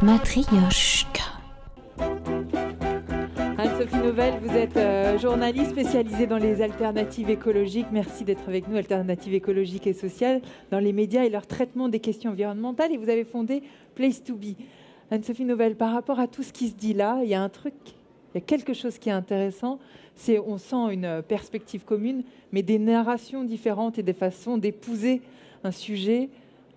Matrioshka. Anne-Sophie Novel, vous êtes journaliste spécialisée dans les alternatives écologiques. Merci d'être avec nous, alternatives écologiques et sociales, dans les médias et leur traitement des questions environnementales. Et vous avez fondé Place to Be. Anne-Sophie Novel, par rapport à tout ce qui se dit là, il y a un truc, il y a quelque chose qui est intéressant, c'est on sent une perspective commune, mais des narrations différentes et des façons d'épouser un sujet,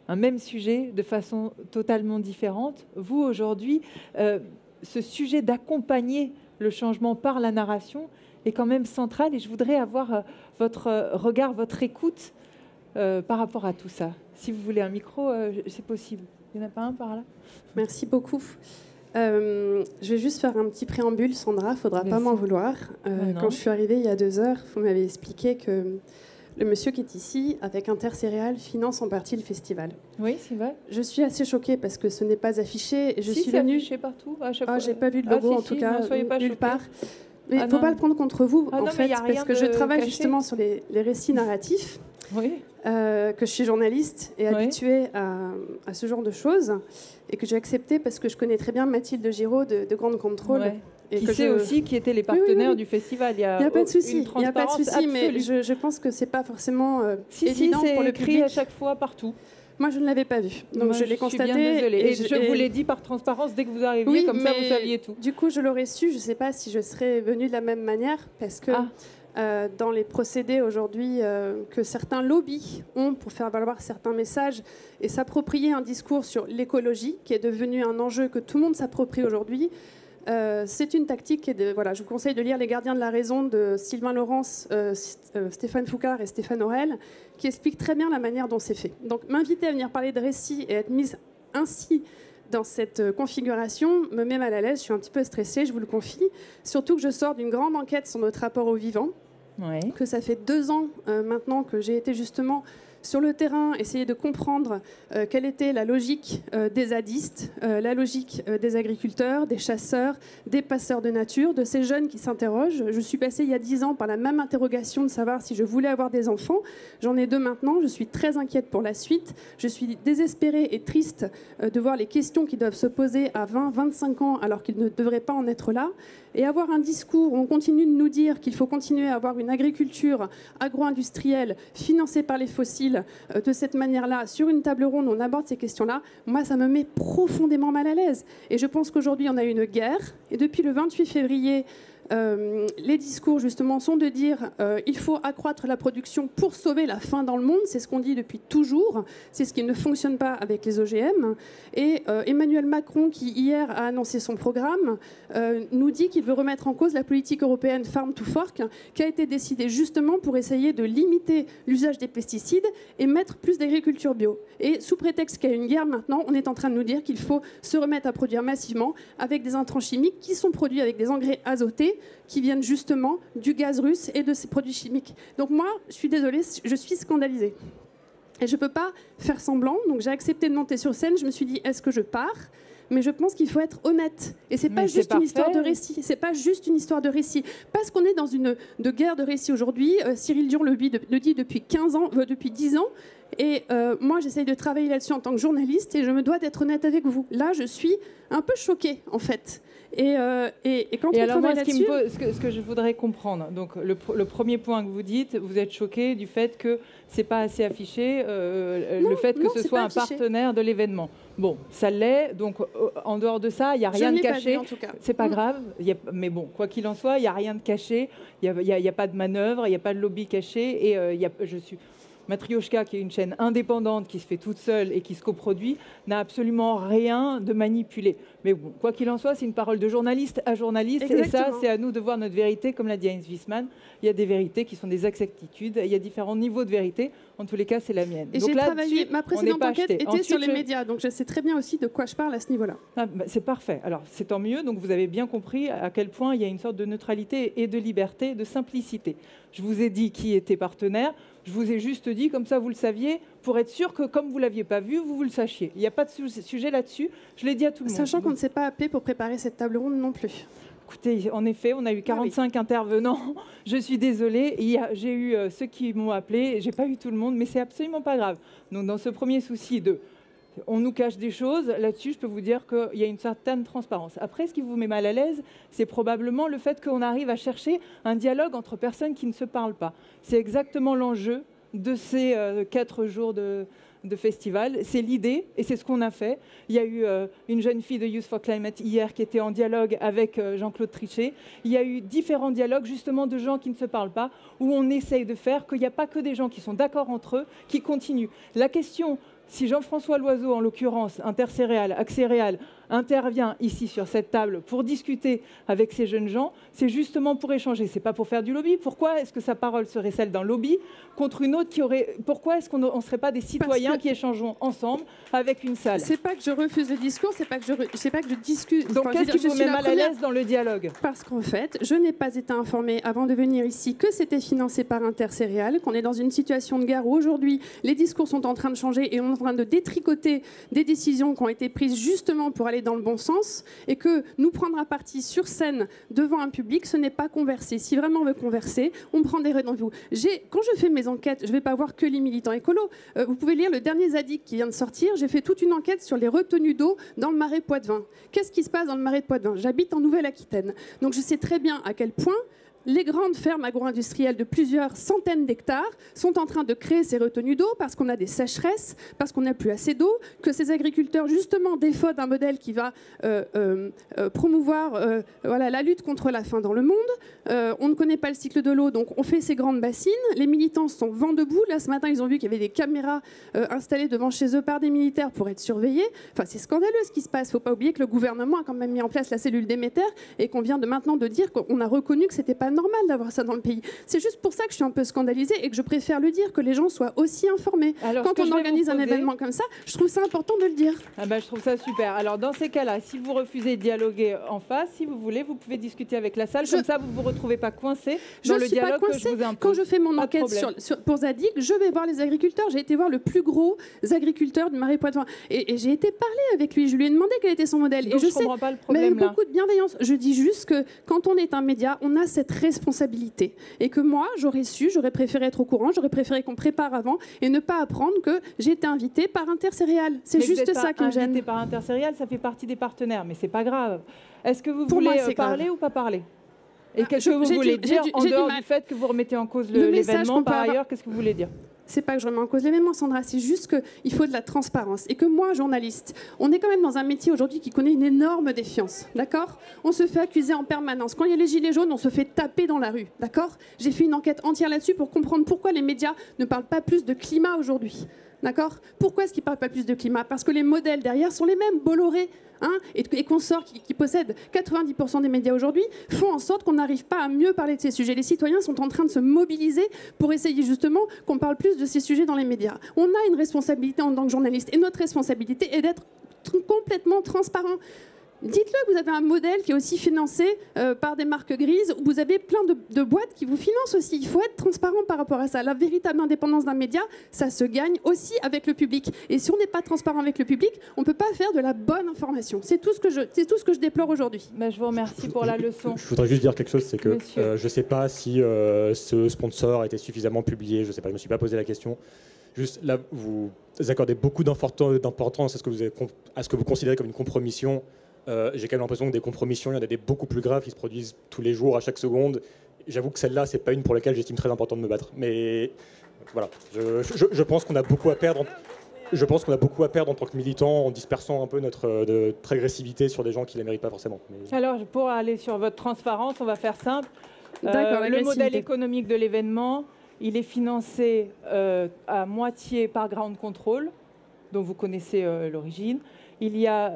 un même sujet, de façon totalement différente. Vous, aujourd'hui, ce sujet d'accompagner le changement par la narration est quand même central, et je voudrais avoir votre regard, votre écoute par rapport à tout ça. Si vous voulez un micro, c'est possible. Il n'y en a pas un par là? Merci beaucoup. Je vais juste faire un petit préambule, Sandra, il ne faudra pas m'en vouloir. Quand je suis arrivée il y a 2 heures, vous m'avez expliqué que le monsieur qui est ici, avec Intercéréales, finance en partie le festival. Oui, c'est vrai. Je suis assez choquée parce que ce n'est pas affiché. Je suis venue... affiché partout. Je n'ai pas vu le logo, en tout cas, nulle part. Mais il ne faut pas le prendre contre vous, en fait, parce que je travaille justement sur les récits narratifs, oui. Que je suis journaliste et habituée à ce genre de choses, et que j'ai accepté parce que je connais très bien Mathilde Giraud de Grande Contrôle. Ouais. Et qui sait aussi qui étaient les partenaires du festival. Il n'y a pas de souci, mais je pense que ce n'est pas forcément évident pour le public. À chaque fois, partout. Moi, je ne l'avais pas vu, donc je l'ai constaté. Je suis bien désolée. Et je vous l'ai dit par transparence dès que vous arriviez, comme ça vous saviez tout. Du coup, je l'aurais su, je ne sais pas si je serais venue de la même manière, parce que dans les procédés aujourd'hui que certains lobbies ont pour faire valoir certains messages et s'approprier un discours sur l'écologie, qui est devenu un enjeu que tout le monde s'approprie aujourd'hui, c'est une tactique. Voilà, je vous conseille de lire Les Gardiens de la Raison de Sylvain Laurence, Stéphane Foucard et Stéphane Aurel, qui explique très bien la manière dont c'est fait. Donc m'inviter à venir parler de récits et être mise ainsi dans cette configuration me met mal à l'aise. Je suis un petit peu stressée, je vous le confie. Surtout que je sors d'une grande enquête sur notre rapport au vivant, que ça fait 2 ans maintenant que j'ai été justement sur le terrain, essayer de comprendre quelle était la logique des zadistes, la logique des agriculteurs, des chasseurs, des passeurs de nature, de ces jeunes qui s'interrogent. Je suis passée il y a 10 ans par la même interrogation de savoir si je voulais avoir des enfants. J'en ai 2 maintenant. Je suis très inquiète pour la suite. Je suis désespérée et triste de voir les questions qui doivent se poser à 20, 25 ans alors qu'ils ne devraient pas en être là. Et avoir un discours où on continue de nous dire qu'il faut continuer à avoir une agriculture agro-industrielle financée par les fossiles, de cette manière-là, sur une table ronde, on aborde ces questions-là, moi, ça me met profondément mal à l'aise. Et je pense qu'aujourd'hui, on a une guerre. Et depuis le 28 février, les discours, justement, sont de dire il faut accroître la production pour sauver la faim dans le monde. C'est ce qu'on dit depuis toujours. C'est ce qui ne fonctionne pas avec les OGM. Et Emmanuel Macron, qui hier a annoncé son programme, nous dit qu'il veut remettre en cause la politique européenne Farm to Fork, qui a été décidée justement pour essayer de limiter l'usage des pesticides et mettre plus d'agriculture bio. Et sous prétexte qu'il y a une guerre maintenant, on est en train de nous dire qu'il faut se remettre à produire massivement avec des intrants chimiques qui sont produits avec des engrais azotés, qui viennent justement du gaz russe et de ces produits chimiques. Donc moi, je suis désolée, je suis scandalisée. Et je ne peux pas faire semblant, donc j'ai accepté de monter sur scène, je me suis dit, est-ce que je pars ? Mais je pense qu'il faut être honnête. Et ce n'est pas juste une histoire de récit. Ce n'est pas juste une histoire de récit. Parce qu'on est dans une guerre de récit aujourd'hui. Cyril Dion le dit depuis 15 ans, depuis 10 ans. Et moi, j'essaye de travailler là-dessus en tant que journaliste et je me dois d'être honnête avec vous. Là, je suis un peu choquée, en fait. Et quand on travaille là-dessus... Ce que je voudrais comprendre, donc le premier point que vous dites, vous êtes choquée du fait que ce n'est pas assez affiché, le fait que ce soit un partenaire de l'événement. Bon, ça l'est, donc en dehors de ça, il n'y a rien de caché. C'est pas grave, mais bon, quoi qu'il en soit, il n'y a rien de caché, il n'y a pas de manœuvre, il n'y a pas de lobby caché, et je suis... Matrioshka, qui est une chaîne indépendante, qui se fait toute seule et qui se coproduit, n'a absolument rien de manipulé. Mais bon, quoi qu'il en soit, c'est une parole de journaliste à journaliste. Exactement. Et ça, c'est à nous de voir notre vérité. Comme l'a dit Heinz Wiesmann, il y a des vérités qui sont des exactitudes. Il y a différents niveaux de vérité. En tous les cas, c'est la mienne. Et j'ai travaillé. Ma précédente enquête était sur les médias. Donc je sais très bien aussi de quoi je parle à ce niveau-là. Ah, bah, c'est parfait. Alors c'est tant mieux. Donc vous avez bien compris à quel point il y a une sorte de neutralité et de liberté, de simplicité. Je vous ai dit qui était partenaire. Je vous ai juste dit, comme ça vous le saviez, pour être sûr que comme vous ne l'aviez pas vu, vous le sachiez. Il n'y a pas de sujet là-dessus. Je l'ai dit à tout le monde. Sachant qu'on ne s'est pas appelé pour préparer cette table ronde non plus. Écoutez, en effet, on a eu 45 intervenants. Je suis désolée. J'ai eu ceux qui m'ont appelé. Je n'ai pas eu tout le monde, mais ce n'est absolument pas grave. Donc dans ce premier souci de On nous cache des choses. Là-dessus, je peux vous dire qu'il y a une certaine transparence. Après, ce qui vous met mal à l'aise, c'est probablement le fait qu'on arrive à chercher un dialogue entre personnes qui ne se parlent pas. C'est exactement l'enjeu de ces 4 jours de festival. C'est l'idée et c'est ce qu'on a fait. Il y a eu une jeune fille de Youth for Climate hier qui était en dialogue avec Jean-Claude Trichet. Il y a eu différents dialogues justement de gens qui ne se parlent pas, où on essaye de faire qu'il n'y a pas que des gens qui sont d'accord entre eux, qui continuent. La question... Si Jean-François Loiseau, en l'occurrence, Intercéréales, Axéréal, intervient ici sur cette table pour discuter avec ces jeunes gens, c'est justement pour échanger, c'est pas pour faire du lobby. Pourquoi est-ce que sa parole serait celle d'un lobby contre une autre qui aurait... Pourquoi est-ce qu'on ne serait pas des citoyens qui échangeons ensemble avec une salle? C'est pas que je refuse le discours, c'est pas que je discute. Donc qu'est-ce qui vous met mal à l'aise dans le dialogue? Parce qu'en fait, je n'ai pas été informée avant de venir ici que c'était financé par Intercéréales, qu'on est dans une situation de guerre où aujourd'hui les discours sont en train de changer et on est en train de détricoter des décisions qui ont été prises justement pour aller dans le bon sens, et que nous prendre à partie sur scène devant un public, ce n'est pas converser. Si vraiment on veut converser, on prend des rendez-vous. Quand je fais mes enquêtes, je ne vais pas voir que les militants écolos. Vous pouvez lire le dernier Zadig qui vient de sortir. J'ai fait toute une enquête sur les retenues d'eau dans le Marais Poitevin. Qu'est-ce qui se passe dans le Marais Poitevin? J'habite en Nouvelle-Aquitaine. Donc je sais très bien à quel point les grandes fermes agro-industrielles de plusieurs centaines d'hectares sont en train de créer ces retenues d'eau parce qu'on a des sécheresses, parce qu'on n'a plus assez d'eau, que ces agriculteurs, justement, défaut d'un modèle qui va promouvoir voilà, la lutte contre la faim dans le monde. On ne connaît pas le cycle de l'eau, donc on fait ces grandes bassines. Les militants sont vent debout. Là, ce matin, ils ont vu qu'il y avait des caméras installées devant chez eux par des militaires pour être surveillés. Enfin, c'est scandaleux ce qui se passe. Il ne faut pas oublier que le gouvernement a quand même mis en place la cellule Déméter et qu'on vient de maintenant de dire qu'on a reconnu que c'était pas normal d'avoir ça dans le pays. C'est juste pour ça que je suis un peu scandalisée et que je préfère le dire, que les gens soient aussi informés. Alors, quand on organise un événement comme ça, je trouve ça important de le dire. Ah ben, je trouve ça super. Alors dans ces cas-là, si vous refusez de dialoguer en face, si vous voulez, vous pouvez discuter avec la salle. Comme ça, vous ne vous retrouvez pas coincé dans le dialogue que je vous impose. Quand je fais mon enquête pour Zadig, je vais voir les agriculteurs. J'ai été voir le plus gros agriculteur de Marais Poitevin et j'ai été parler avec lui. Je lui ai demandé quel était son modèle. Donc, et je ne comprends pas le problème. Mais beaucoup de bienveillance. Je dis juste que quand on est un média, on a cette responsabilité. Et que moi, j'aurais su, j'aurais préféré être au courant, j'aurais préféré qu'on prépare avant et ne pas apprendre que j'ai été invitée par Intercéréales. C'est juste ça qui me gêne. Invitée par Intercéréales, ça fait partie des partenaires, mais c'est pas grave. Est-ce que vous voulez parler ou pas parler ? Et qu'est-ce que vous voulez dire en dehors du fait que vous remettez en cause l'événement par ailleurs? Qu'est-ce que vous voulez dire? C'est pas que je remets en cause l'événement, Sandra, c'est juste qu'il faut de la transparence. Et que moi, journaliste, on est quand même dans un métier aujourd'hui qui connaît une énorme défiance, d'accord? On se fait accuser en permanence. Quand il y a les gilets jaunes, on se fait taper dans la rue, d'accord? J'ai fait une enquête entière là-dessus pour comprendre pourquoi les médias ne parlent pas plus de climat aujourd'hui, d'accord? Pourquoi est-ce qu'ils ne parlent pas plus de climat? Parce que les modèles derrière sont les mêmes, Bolloré, hein, et consorts qui possèdent 90% des médias aujourd'hui, font en sorte qu'on n'arrive pas à mieux parler de ces sujets. Les citoyens sont en train de se mobiliser pour essayer justement qu'on parle plus de ces sujets dans les médias. On a une responsabilité en tant que journaliste, et notre responsabilité est d'être complètement transparent. Dites-le que vous avez un modèle qui est aussi financé par des marques grises, où vous avez plein de boîtes qui vous financent aussi. Il faut être transparent par rapport à ça. La véritable indépendance d'un média, ça se gagne aussi avec le public. Et si on n'est pas transparent avec le public, on ne peut pas faire de la bonne information. C'est tout ce que je déplore aujourd'hui. Bah, je vous remercie pour la leçon. Je voudrais juste dire quelque chose, c'est que je ne sais pas si ce sponsor a été suffisamment publié. Je ne sais pas, je ne me suis pas posé la question. Juste là, vous accordez beaucoup d'importance à ce que vous considérez comme une compromission. J'ai quand même l'impression que des compromissions, il y en a des beaucoup plus graves qui se produisent tous les jours, à chaque seconde. J'avoue que celle-là, c'est pas une pour laquelle j'estime très important de me battre. Mais voilà, je pense qu'on a beaucoup à perdre. Je pense qu'on a beaucoup à perdre en tant que militants en dispersant un peu notre agressivité sur des gens qui ne la méritent pas forcément. Mais... Alors, pour aller sur votre transparence, on va faire simple. Le modèle économique de l'événement, il est financé à moitié par Ground Control, dont vous connaissez l'origine. Il y a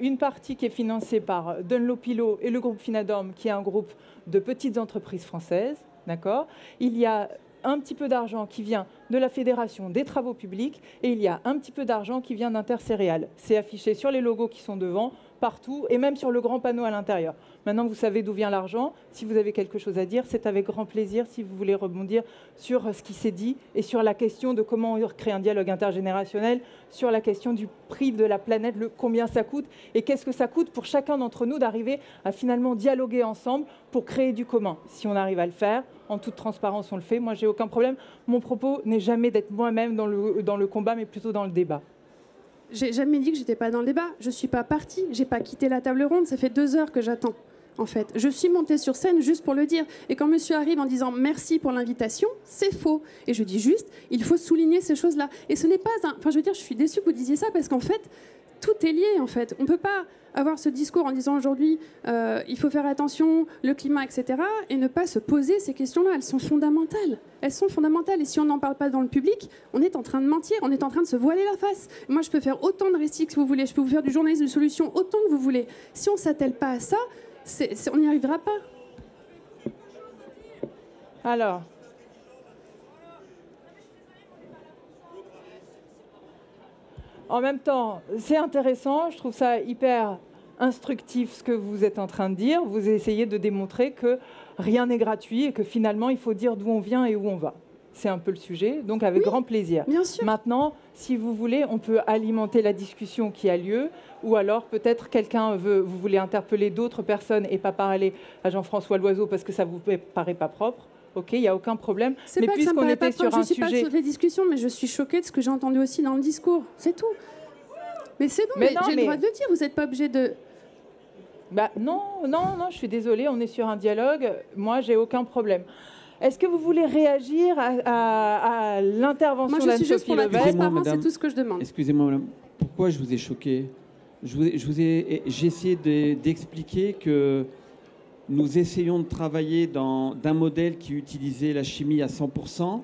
une partie qui est financée par Dunlopillo et le groupe Finadorm, qui est un groupe de petites entreprises françaises. Il y a un petit peu d'argent qui vient de la Fédération des Travaux Publics et il y a un petit peu d'argent qui vient d'Intercéréales. C'est affiché sur les logos qui sont devant, partout, et même sur le grand panneau à l'intérieur. Maintenant, vous savez d'où vient l'argent. Si vous avez quelque chose à dire, c'est avec grand plaisir si vous voulez rebondir sur ce qui s'est dit et sur la question de comment créer un dialogue intergénérationnel, sur la question du prix de la planète, combien ça coûte et qu'est-ce que ça coûte pour chacun d'entre nous d'arriver à finalement dialoguer ensemble pour créer du commun. Si on arrive à le faire, en toute transparence, on le fait. Moi, j'ai aucun problème. Mon propos n'est jamais d'être moi-même dans le combat, mais plutôt dans le débat. J'ai jamais dit que j'étais pas dans le débat. Je suis pas partie. J'ai pas quitté la table ronde. Ça fait 2 heures que j'attends. En fait, je suis montée sur scène juste pour le dire. Et quand monsieur arrive en disant merci pour l'invitation, c'est faux. Et je dis juste, il faut souligner ces choses-là. Et ce n'est pas un... Enfin, je veux dire, je suis déçue que vous disiez ça parce qu'en fait, tout est lié, en fait. On ne peut pas avoir ce discours en disant aujourd'hui, il faut faire attention, le climat, etc. et ne pas se poser ces questions-là. Elles sont fondamentales. Elles sont fondamentales. Et si on n'en parle pas dans le public, on est en train de mentir, on est en train de se voiler la face. Moi, je peux faire autant de récits que vous voulez. Je peux vous faire du journalisme de solution autant que vous voulez. Si on ne s'attelle pas à ça... on n'y arrivera pas. Alors. En même temps, c'est intéressant. Je trouve ça hyper instructif ce que vous êtes en train de dire. Vous essayez de démontrer que rien n'est gratuit et que finalement, il faut dire d'où on vient et où on va. C'est un peu le sujet, donc avec grand plaisir. Bien sûr. Maintenant, si vous voulez, on peut alimenter la discussion qui a lieu, ou alors peut-être quelqu'un veut, vous voulez interpeller d'autres personnes et pas parler à Jean-François Loiseau parce que ça vous paraît pas propre. Ok, il n'y a aucun problème. Mais puisqu'on était sur un sujet, je suis pas sur les discussions, mais je suis choquée de ce que j'ai entendu aussi dans le discours. C'est tout. Mais c'est bon. Mais j'ai le droit de le dire. Vous n'êtes pas obligé de. Bah non. Je suis désolée. On est sur un dialogue. Moi, j'ai aucun problème. Est-ce que vous voulez réagir à l'intervention d'Anne-Sophie Novel ? Moi, je suis juste pour la transparence, c'est tout ce que je demande. Excusez-moi, madame. Pourquoi je vous ai choqué ? J'ai essayé d'expliquer que nous essayons de travailler d'un modèle qui utilisait la chimie à 100%,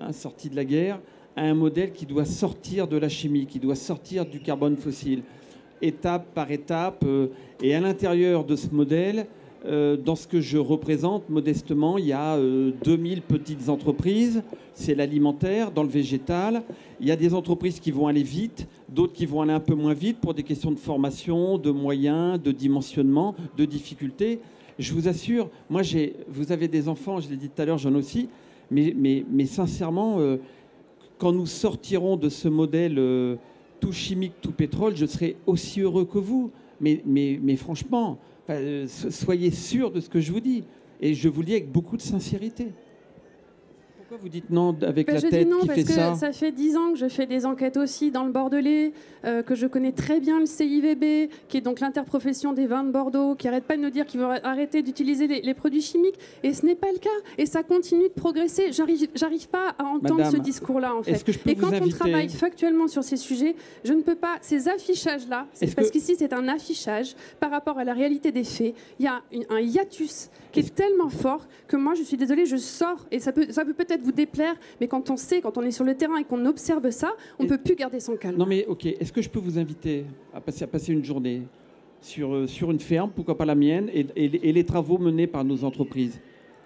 hein, sorti de la guerre, à un modèle qui doit sortir de la chimie, qui doit sortir du carbone fossile, étape par étape. Et à l'intérieur de ce modèle... dans ce que je représente, modestement, il y a 2000 petites entreprises. C'est l'alimentaire, dans le végétal. Il y a des entreprises qui vont aller vite, d'autres qui vont aller un peu moins vite pour des questions de formation, de moyens, de dimensionnement, de difficultés. Je vous assure, moi, vous avez des enfants, je l'ai dit tout à l'heure, j'en ai aussi. Mais sincèrement, quand nous sortirons de ce modèle tout chimique, tout pétrole, je serai aussi heureux que vous. Mais franchement... soyez sûr de ce que je vous dis. Et je vous le dis avec beaucoup de sincérité. Pourquoi vous dites non avec la tête qui fait ça ? Je dis non parce que ça fait 10 ans que je fais des enquêtes aussi dans le Bordelais, que je connais très bien le CIVB, qui est donc l'interprofession des vins de Bordeaux, qui n'arrête pas de nous dire qu'ils vont arrêter d'utiliser les produits chimiques. Et ce n'est pas le cas. Et ça continue de progresser. J'arrive pas à entendre Madame, ce discours-là, en fait. Est-ce que je peux vous inviter ? On travaille factuellement sur ces sujets, je ne peux pas... Ces affichages-là, parce qu'ici, c'est un affichage par rapport à la réalité des faits. Il y a un hiatus qui est tellement fort que moi, je suis désolée, je sors. Et ça peut peut-être vous déplaire, mais quand on est sur le terrain et qu'on observe ça, on ne peut plus garder son calme. Non mais ok, est-ce que je peux vous inviter à passer une journée sur une ferme, pourquoi pas la mienne, et les travaux menés par nos entreprises?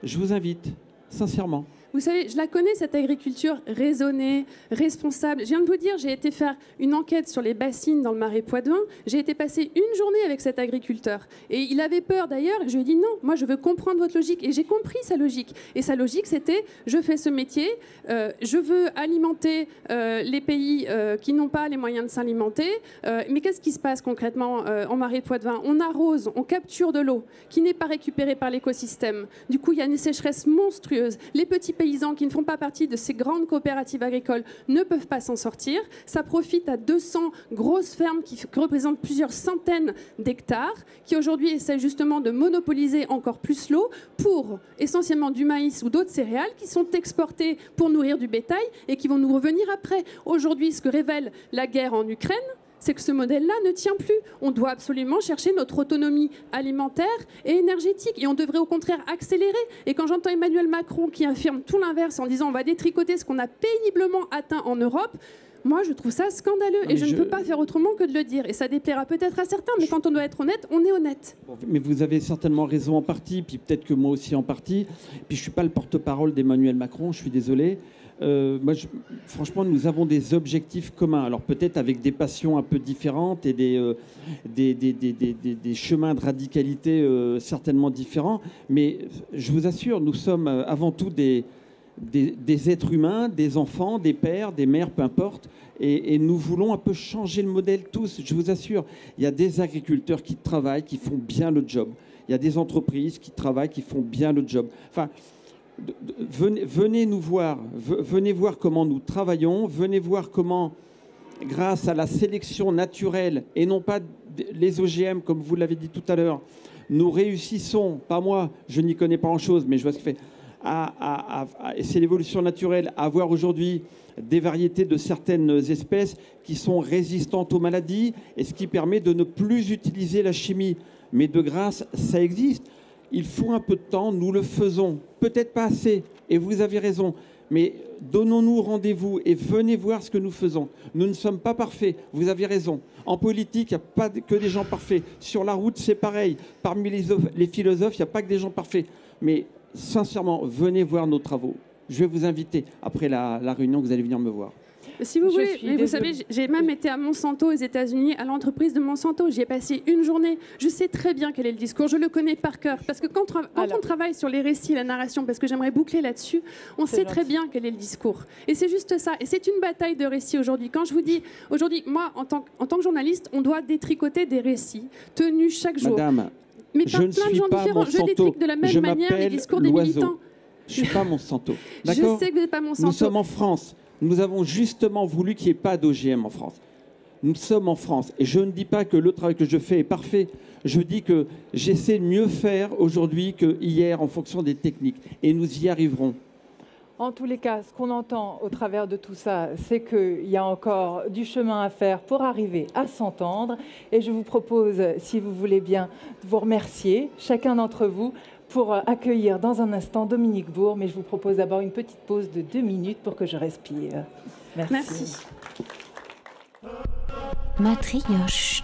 Je vous invite, sincèrement. Vous savez, je la connais, cette agriculture raisonnée, responsable. Je viens de vous dire, j'ai été faire une enquête sur les bassines dans le Marais Poitevin. J'ai été passer une journée avec cet agriculteur. Et il avait peur d'ailleurs. Je lui ai dit non, moi je veux comprendre votre logique. Et j'ai compris sa logique. Et sa logique, c'était, je fais ce métier, je veux alimenter les pays qui n'ont pas les moyens de s'alimenter. Mais qu'est-ce qui se passe concrètement en Marais Poitevin? On arrose, on capture de l'eau qui n'est pas récupérée par l'écosystème. Du coup, il y a une sécheresse monstrueuse. Les petits pays qui ne font pas partie de ces grandes coopératives agricoles ne peuvent pas s'en sortir. Ça profite à 200 grosses fermes qui représentent plusieurs centaines d'hectares, qui aujourd'hui essaient justement de monopoliser encore plus l'eau pour essentiellement du maïs ou d'autres céréales qui sont exportées pour nourrir du bétail et qui vont nous revenir après. Aujourd'hui, ce que révèle la guerre en Ukraine, c'est que ce modèle-là ne tient plus. On doit absolument chercher notre autonomie alimentaire et énergétique. Et on devrait au contraire accélérer. Et quand j'entends Emmanuel Macron qui affirme tout l'inverse en disant on va détricoter ce qu'on a péniblement atteint en Europe, moi je trouve ça scandaleux. Non, et je ne peux pas faire autrement que de le dire. Et ça déplaira peut-être à certains, mais quand on doit être honnête, on est honnête. Bon, mais vous avez certainement raison en partie, puis peut-être que moi aussi en partie. Puis je ne suis pas le porte-parole d'Emmanuel Macron, je suis désolé. Franchement, nous avons des objectifs communs. Alors peut-être avec des passions un peu différentes et des chemins de radicalité certainement différents. Mais je vous assure, nous sommes avant tout des êtres humains, des enfants, des pères, des mères, peu importe. Et nous voulons un peu changer le modèle tous. Je vous assure, il y a des agriculteurs qui travaillent, qui font bien le job. Il y a des entreprises qui travaillent, qui font bien le job. Enfin... Venez nous voir, venez voir comment nous travaillons, venez voir comment grâce à la sélection naturelle et non pas les OGM, comme vous l'avez dit tout à l'heure, nous réussissons, pas moi, je n'y connais pas grand-chose, mais je vois ce que fait, et c'est l'évolution naturelle, à avoir aujourd'hui des variétés de certaines espèces qui sont résistantes aux maladies, et ce qui permet de ne plus utiliser la chimie. Mais de grâce, ça existe. Il faut un peu de temps, nous le faisons. Peut-être pas assez, et vous avez raison, mais donnons-nous rendez-vous et venez voir ce que nous faisons. Nous ne sommes pas parfaits, vous avez raison. En politique, il n'y a pas que des gens parfaits. Sur la route, c'est pareil. Parmi les philosophes, il n'y a pas que des gens parfaits. Mais sincèrement, venez voir nos travaux. Je vais vous inviter. Après la réunion, vous allez venir me voir. Si vous voulez, mais vous savez, j'ai même été à Monsanto aux États-Unis, à l'entreprise de Monsanto. J'y ai passé une journée. Je sais très bien quel est le discours. Je le connais par cœur. Parce que quand on travaille sur les récits, la narration, parce que j'aimerais boucler là-dessus, on sait très bien quel est le discours. Et c'est juste ça. Et c'est une bataille de récits aujourd'hui. Quand je vous dis, aujourd'hui, moi, en tant que journaliste, on doit détricoter des récits tenus chaque jour. Madame, mais par plein de gens différents. Je détrique de la même manière les discours des militants. Je ne suis pas Monsanto. D'accord ? Je sais que vous n'êtes pas Monsanto. Nous sommes en France. Nous avons justement voulu qu'il n'y ait pas d'OGM en France. Nous sommes en France. Et je ne dis pas que le travail que je fais est parfait. Je dis que j'essaie de mieux faire aujourd'hui qu'hier en fonction des techniques. Et nous y arriverons. En tous les cas, ce qu'on entend au travers de tout ça, c'est qu'il y a encore du chemin à faire pour arriver à s'entendre. Et je vous propose, si vous voulez bien, de vous remercier, chacun d'entre vous, pour accueillir dans un instant Dominique Bourg, mais je vous propose d'abord une petite pause de 2 minutes pour que je respire. Merci. Merci. Matrioche.